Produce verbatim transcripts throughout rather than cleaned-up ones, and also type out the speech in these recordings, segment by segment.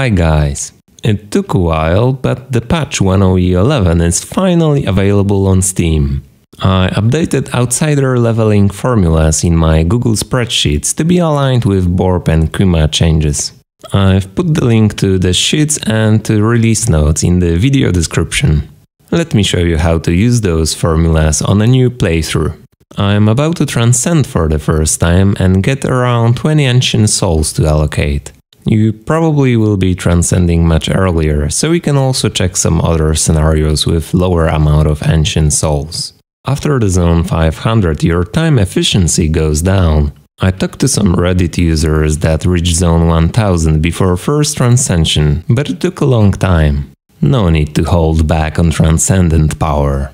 Hi guys! It took a while, but the patch one point oh e eleven is finally available on Steam. I updated outsider leveling formulas in my Google spreadsheets to be aligned with Borp and Kuma changes. I've put the link to the sheets and to release notes in the video description. Let me show you how to use those formulas on a new playthrough. I'm about to transcend for the first time and get around twenty Ancient Souls to allocate. You probably will be transcending much earlier, so we can also check some other scenarios with lower amount of Ancient Souls. After the zone five hundred, your time efficiency goes down. I talked to some Reddit users that reached zone one thousand before first transcension, but it took a long time. No need to hold back on transcendent power.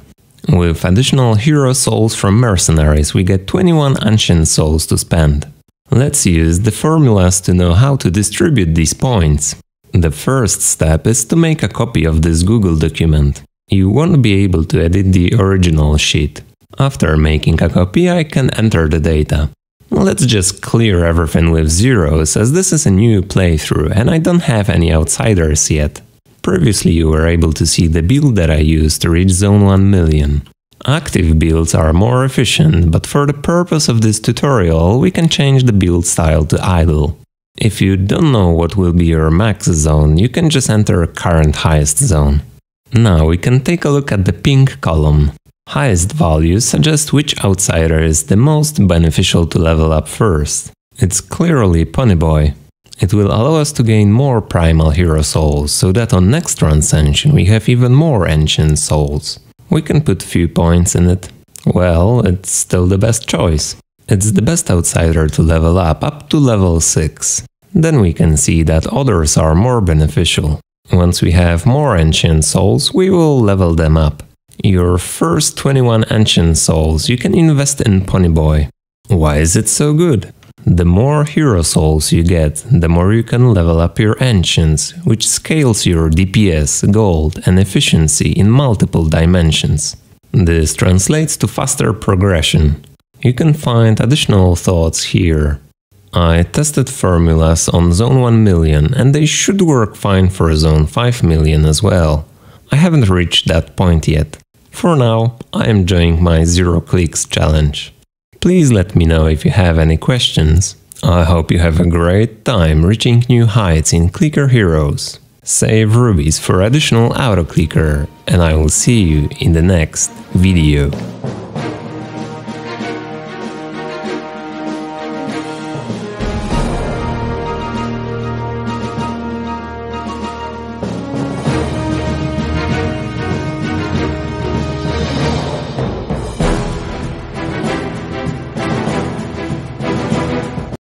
With additional hero souls from mercenaries, we get twenty-one ancient souls to spend. Let's use the formulas to know how to distribute these points. The first step is to make a copy of this Google document. You won't be able to edit the original sheet. After making a copy, I can enter the data. Let's just clear everything with zeros, as this is a new playthrough and I don't have any outsiders yet. Previously you were able to see the build that I used to reach zone one million. Active builds are more efficient, but for the purpose of this tutorial we can change the build style to idle. If you don't know what will be your max zone, you can just enter current highest zone. Now we can take a look at the pink column. Highest values suggest which outsider is the most beneficial to level up first. It's clearly Ponyboy. It will allow us to gain more primal hero souls, so that on next transcension we have even more ancient souls. We can put few points in it. Well, it's still the best choice. It's the best outsider to level up, up to level six. Then we can see that others are more beneficial. Once we have more ancient souls, we will level them up. Your first twenty-one ancient souls you can invest in Ponyboy. Why is it so good? The more hero souls you get, the more you can level up your ancients, which scales your D P S, gold and efficiency in multiple dimensions. This translates to faster progression. You can find additional thoughts here. I tested formulas on zone one million and they should work fine for zone five million as well. I haven't reached that point yet. For now, I am enjoying my zero clicks challenge. Please let me know if you have any questions. I hope you have a great time reaching new heights in Clicker Heroes. Save rubies for additional auto clicker, and I will see you in the next video.